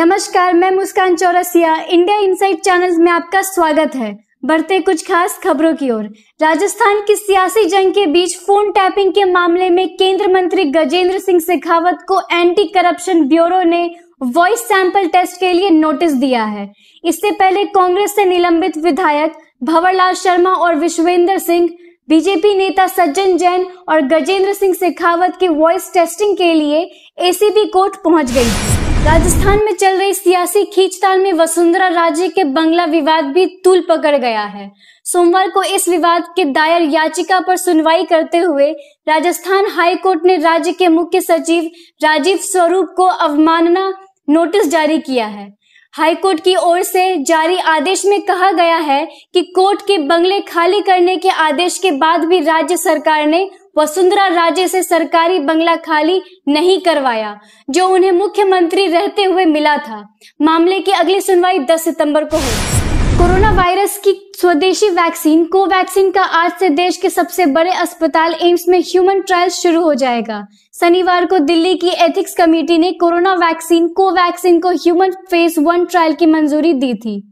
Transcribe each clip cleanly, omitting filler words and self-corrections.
नमस्कार, मैं Muskan Chaurasia. India Inside channel में आपका स्वागत है। बढ़ते कुछ खास खबरों की ओर। राजस्थान की सियासी जंग के बीच फोन टैपिंग के मामले में केंद्र मंत्री गजेंद्र सिंह शेखावत को एंटी करप्शन ब्यूरो ने वॉइस सैंपल टेस्ट के लिए नोटिस दिया है। इससे पहले कांग्रेस से निलंबित विधायक भंवरलाल शर्मा और विश्ववेंद्र सिंह, बीजेपी नेता सज्जन जैन और गजेंद्र सिंह शेखावत की वॉइस टेस्टिंग के लिए एसीबी कोर्ट पहुंच गई थी। राजस्थान में चल रही सियासी खींचतान में वसुंधरा राजे के बंगला विवाद भी तूल पकड़ गया है। सोमवार को इस विवाद के दायर याचिका पर सुनवाई करते हुए राजस्थान हाई कोर्ट ने राज्य के मुख्य सचिव राजीव स्वरूप को अवमानना नोटिस जारी किया है। हाई कोर्ट की ओर से जारी आदेश में कहा गया है कि कोर्ट के बंगले खाली करने के आदेश के बाद भी राज्य सरकार ने वसुंधरा राजे से सरकारी बंगला खाली नहीं करवाया, जो उन्हें मुख्यमंत्री रहते हुए मिला था। मामले की अगली सुनवाई 10 सितंबर को होगी। कोरोना वायरस की स्वदेशी वैक्सीन कोवैक्सीन का आज से देश के सबसे बड़े अस्पताल एम्स में ह्यूमन ट्रायल शुरू हो जाएगा। शनिवार को दिल्ली की एथिक्स कमेटी ने कोरोना वैक्सीन कोवैक्सीन को ह्यूमन फेज 1 ट्रायल की मंजूरी दी थी।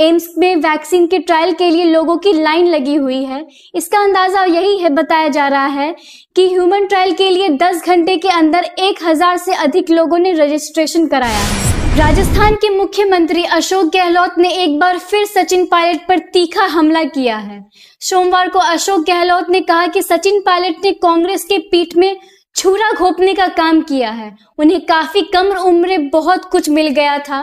एम्स में वैक्सीन के ट्रायल के लिए लोगों की लाइन लगी हुई है। इसका अंदाजा यही है, बताया जा रहा है कि ह्यूमन ट्रायल के लिए 10 घंटे के अंदर 1000 से अधिक लोगों ने रजिस्ट्रेशन कराया है। राजस्थान के मुख्यमंत्री अशोक गहलोत ने एक बार फिर सचिन पायलट पर तीखा हमला किया है। सोमवार को अशोक गहलोत ने कहा कि सचिन पायलट ने कांग्रेस के पीठ में छुरा घोंपने का काम किया है। उन्हें काफी कम उम्र में बहुत कुछ मिल गया था।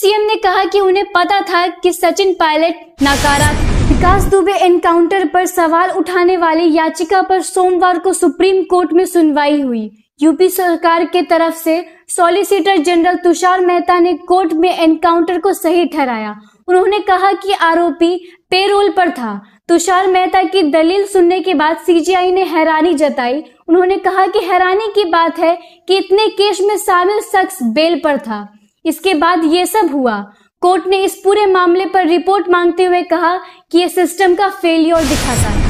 सीएम ने कहा कि उन्हें पता था कि सचिन पायलट नकारा। विकास दुबे एनकाउंटर पर सवाल उठाने वाली याचिका पर सोमवार को सुप्रीम कोर्ट में सुनवाई हुई। यूपी सरकार के तरफ से सॉलिसिटर जनरल तुषार मेहता ने कोर्ट में एनकाउंटर को सही ठहराया। उन्होंने कहा कि आरोपी पेरोल पर था। तुषार मेहता की दलील सुनने के बाद सीजीआई ने हैरानी जताई। उन्होंने कहा कि हैरानी की बात है कि इतने केस में शामिल शख्स बेल पर था, इसके बाद ये सब हुआ। कोर्ट ने इस पूरे मामले पर रिपोर्ट मांगते हुए कहा कि ये सिस्टम का फेलियर दिखाता है।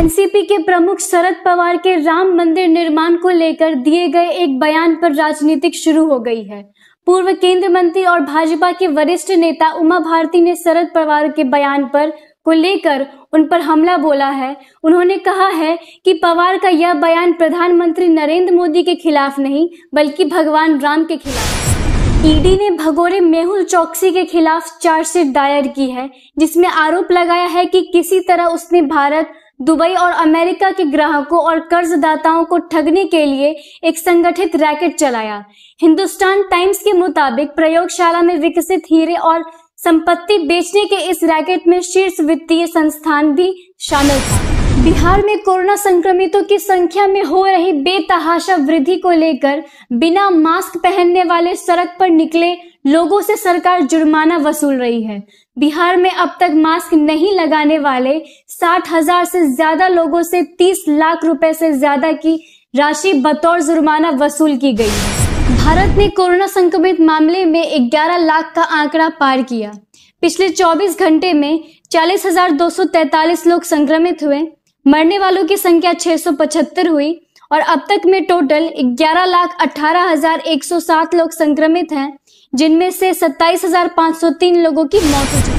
एनसीपी के प्रमुख शरद पवार के राम मंदिर निर्माण को लेकर दिए गए एक बयान पर राजनीतिक शुरू हो गई है। पूर्व केंद्रीय मंत्री और भाजपा के वरिष्ठ नेता उमा भारती ने शरद पवार के बयान पर को लेकर उन पर हमला बोला है। उन्होंने कहा है कि पवार का यह बयान प्रधानमंत्री नरेंद्र मोदी के खिलाफ नहीं, बल्कि भगवान राम के खिलाफ है। ईडी ने भगोरे मेहुल चौकसी के खिलाफ चार्जशीट दायर की है, जिसमें आरोप लगाया है कि किसी तरह उसने भारत, दुबई और अमेरिका के ग्राहकों और कर्जदाताओं को ठगने के लिए एक संगठित रैकेट चलाया। हिंदुस्तान टाइम्स के मुताबिक प्रयोगशाला में विकसित हीरे और संपत्ति बेचने के इस रैकेट में शीर्ष वित्तीय संस्थान भी शामिल था। बिहार में कोरोना संक्रमितों की संख्या में हो रही बेतहाशा वृद्धि को लेकर बिना मास्क पहनने वाले सड़क पर निकले लोगों से सरकार जुर्माना वसूल रही है। बिहार में अब तक मास्क नहीं लगाने वाले 60,000 से ज्यादा लोगों से 30 लाख रुपए से ज्यादा की राशि बतौर जुर्माना वसूल की गई है। भारत ने कोरोना संक्रमित मामले में 11 लाख का आंकड़ा पार किया। पिछले 24 घंटे में 40,243 लोग संक्रमित हुए। मरने वालों की संख्या 675 हुई और अब तक में टोटल 11,18,107 लोग संक्रमित हैं, जिनमें से 27,503 लोगों की मौत हो चुकी है।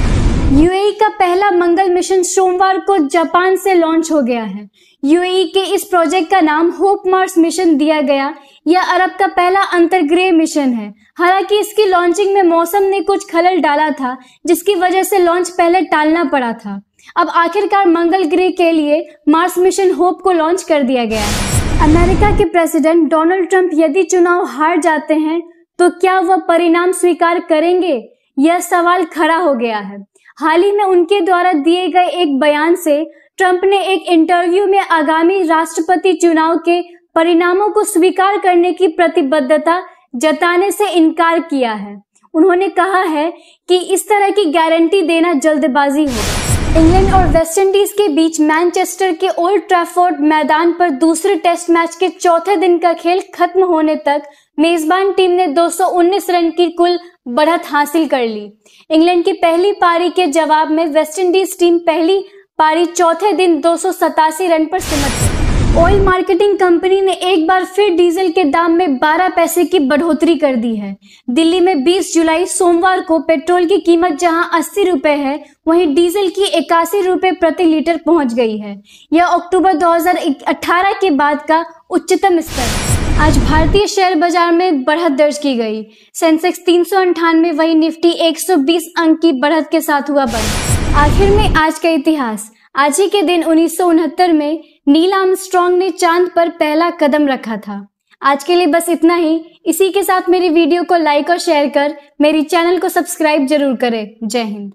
यूएई का पहला मंगल मिशन सोमवार को जापान से लॉन्च हो गया है। यूएई के इस प्रोजेक्ट का नाम होप मार्स मिशन दिया गया। यह अरब का पहला अंतरग्रह मिशन है। हालांकि इसकी लॉन्चिंग में मौसम ने कुछ खलल डाला था, जिसकी वजह से लॉन्च पहले टालना पड़ा था। अब आखिरकार मंगल ग्रह के लिए मार्स मिशन होप को लॉन्च कर दिया गया है। अमेरिका के प्रेसिडेंट डोनाल्ड ट्रंप यदि चुनाव हार जाते हैं तो क्या वह परिणाम स्वीकार करेंगे? यह सवाल खड़ा हो गया है। हाल ही में उनके द्वारा दिए गए एक बयान से ट्रंप ने एक इंटरव्यू में आगामी राष्ट्रपति चुनाव के परिणामों को स्वीकार करने की प्रतिबद्धता जताने से इनकार किया है। उन्होंने कहा है कि इस तरह की गारंटी देना जल्दबाजी होगी। इंग्लैंड और वेस्टइंडीज के बीच मैनचेस्टर के ओल्ड ट्रैफोर्ड मैदान पर दूसरे टेस्ट मैच के चौथे दिन का खेल खत्म होने तक मेजबान टीम ने 219 रन की कुल बढ़त हासिल कर ली। इंग्लैंड की पहली पारी के जवाब में वेस्टइंडीज टीम पहली पारी चौथे दिन 287 रन पर सिमट गई। ऑयल मार्केटिंग कंपनी ने एक बार फिर डीजल के दाम में 12 पैसे की बढ़ोतरी कर दी है। दिल्ली में 20 जुलाई सोमवार को पेट्रोल की कीमत जहां 80 रुपए है, वहीं डीजल की 81 रुपए प्रति लीटर पहुंच गई है। यह अक्टूबर 2018 के बाद का उच्चतम स्तर है। आज भारतीय शेयर बाजार में बढ़त दर्ज की गई। सेंसेक्स 398, वहीं निफ्टी 120 अंक की बढ़त के साथ हुआ बंद। आखिर में आज का इतिहास। आज ही के दिन 1969 में नील आर्मस्ट्रांग ने चांद पर पहला कदम रखा था। आज के लिए बस इतना ही। इसी के साथ मेरी वीडियो को लाइक और शेयर कर मेरी चैनल को सब्सक्राइब जरूर करें। जय हिंद।